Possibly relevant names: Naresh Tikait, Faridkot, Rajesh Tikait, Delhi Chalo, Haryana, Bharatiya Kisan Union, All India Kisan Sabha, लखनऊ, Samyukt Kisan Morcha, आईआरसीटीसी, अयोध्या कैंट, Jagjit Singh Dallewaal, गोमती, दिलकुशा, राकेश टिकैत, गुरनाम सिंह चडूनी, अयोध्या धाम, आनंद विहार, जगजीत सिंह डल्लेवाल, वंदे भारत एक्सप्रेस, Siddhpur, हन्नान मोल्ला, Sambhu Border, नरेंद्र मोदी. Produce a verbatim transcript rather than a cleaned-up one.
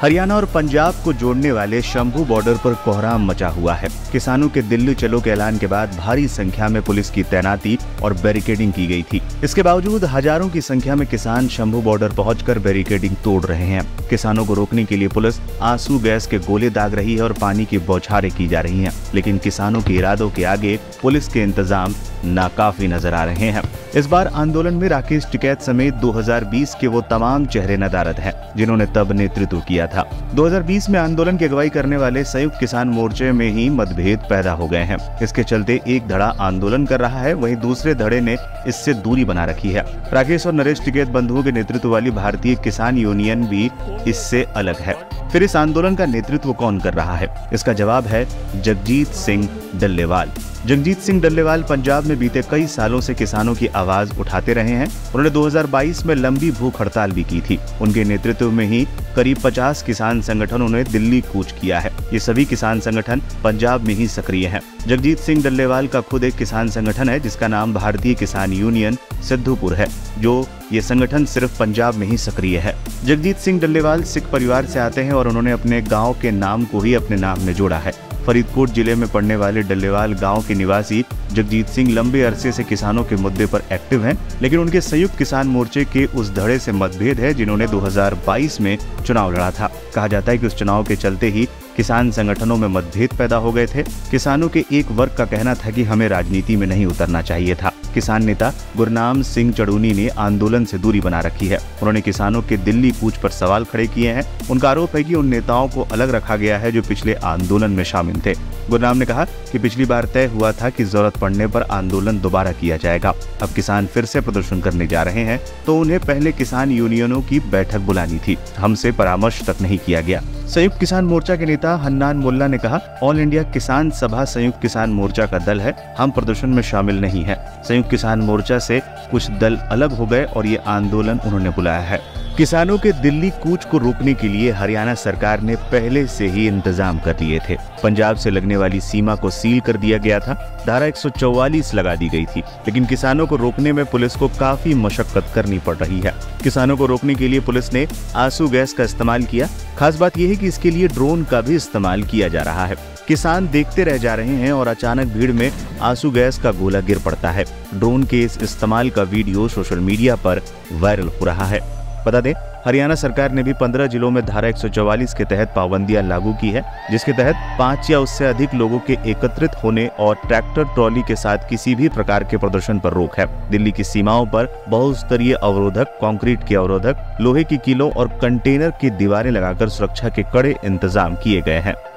हरियाणा और पंजाब को जोड़ने वाले शंभू बॉर्डर पर कोहराम मचा हुआ है। किसानों के दिल्ली चलो के ऐलान के बाद भारी संख्या में पुलिस की तैनाती और बैरिकेडिंग की गई थी। इसके बावजूद हजारों की संख्या में किसान शंभू बॉर्डर पहुंचकर बैरिकेडिंग तोड़ रहे हैं। किसानों को रोकने के लिए पुलिस आंसू गैस के गोले दाग रही है और पानी की बौछारें की जा रही है, लेकिन किसानों के इरादों के आगे पुलिस के इंतजाम नाकाफी नजर आ रहे हैं। इस बार आंदोलन में राकेश टिकैत समेत दो हज़ार बीस के वो तमाम चेहरे नदारद हैं जिन्होंने तब नेतृत्व किया था। दो हज़ार बीस में आंदोलन की अगुवाई करने वाले संयुक्त किसान मोर्चे में ही मतभेद पैदा हो गए हैं। इसके चलते एक धड़ा आंदोलन कर रहा है, वहीं दूसरे धड़े ने इससे दूरी बना रखी है। राकेश और नरेश टिकैत बंधुओं के नेतृत्व वाली भारतीय किसान यूनियन भी इससे अलग है। फिर इस आंदोलन का नेतृत्व कौन कर रहा है? इसका जवाब है जगजीत सिंह डल्लेवाल। जगजीत सिंह डल्लेवाल पंजाब में बीते कई सालों से किसानों की आवाज उठाते रहे हैं। उन्होंने दो हज़ार बाईस में लंबी भूख हड़ताल भी की थी। उनके नेतृत्व में ही करीब पचास किसान संगठनों ने दिल्ली कूच किया है। ये सभी किसान संगठन पंजाब में ही सक्रिय हैं। जगजीत सिंह डल्लेवाल का खुद एक किसान संगठन है जिसका नाम भारतीय किसान यूनियन सिद्धूपुर है, जो ये संगठन सिर्फ पंजाब में ही सक्रिय है। जगजीत सिंह डल्लेवाल सिख परिवार से आते हैं और उन्होंने अपने गाँव के नाम को ही अपने नाम में जोड़ा है। फरीदकोट जिले में पड़ने वाले डल्लेवाल गांव के निवासी जगजीत सिंह लंबे अरसे से किसानों के मुद्दे पर एक्टिव हैं, लेकिन उनके संयुक्त किसान मोर्चे के उस धड़े से मतभेद है जिन्होंने दो हज़ार बाईस में चुनाव लड़ा था। कहा जाता है कि उस चुनाव के चलते ही किसान संगठनों में मतभेद पैदा हो गए थे। किसानों के एक वर्ग का कहना था कि हमें राजनीति में नहीं उतरना चाहिए था। किसान नेता गुरनाम सिंह चडूनी ने आंदोलन से दूरी बना रखी है। उन्होंने किसानों के दिल्ली कूच पर सवाल खड़े किए हैं। उनका आरोप है कि उन नेताओं को अलग रखा गया है जो पिछले आंदोलन में शामिल थे। गुरनाम ने कहा कि पिछली बार तय हुआ था कि जरूरत पड़ने पर आंदोलन दोबारा किया जाएगा। अब किसान फिर से प्रदर्शन करने जा रहे हैं तो उन्हें पहले किसान यूनियनों की बैठक बुलानी थी, हमसे परामर्श तक नहीं किया गया। संयुक्त किसान मोर्चा के नेता हन्नान मोल्ला ने कहा, ऑल इंडिया किसान सभा संयुक्त किसान मोर्चा का दल है, हम प्रदर्शन में शामिल नहीं है। संयुक्त किसान मोर्चा से कुछ दल अलग हो गए और ये आंदोलन उन्होंने बुलाया है। किसानों के दिल्ली कूच को रोकने के लिए हरियाणा सरकार ने पहले से ही इंतजाम कर लिए थे। पंजाब से लगने वाली सीमा को सील कर दिया गया था, धारा एक सौ चौवालीस लगा दी गई थी, लेकिन किसानों को रोकने में पुलिस को काफी मशक्कत करनी पड़ रही है। किसानों को रोकने के लिए पुलिस ने आंसू गैस का इस्तेमाल किया। खास बात यह है कि इसके लिए ड्रोन का भी इस्तेमाल किया जा रहा है। किसान देखते रह जा रहे हैं और अचानक भीड़ में आंसू गैस का गोला गिर पड़ता है। ड्रोन के इस इस्तेमाल का वीडियो सोशल मीडिया पर वायरल हो रहा है। बता दें, हरियाणा सरकार ने भी पंद्रह जिलों में धारा एक सौ चौवालीस के तहत पाबंदियां लागू की है, जिसके तहत पांच या उससे अधिक लोगों के एकत्रित होने और ट्रैक्टर ट्रॉली के साथ किसी भी प्रकार के प्रदर्शन पर रोक है। दिल्ली की सीमाओं पर बहुस्तरीय अवरोधक, कंक्रीट के अवरोधक, लोहे की कीलों और कंटेनर की दीवारें लगाकर सुरक्षा के कड़े इंतजाम किए गए हैं।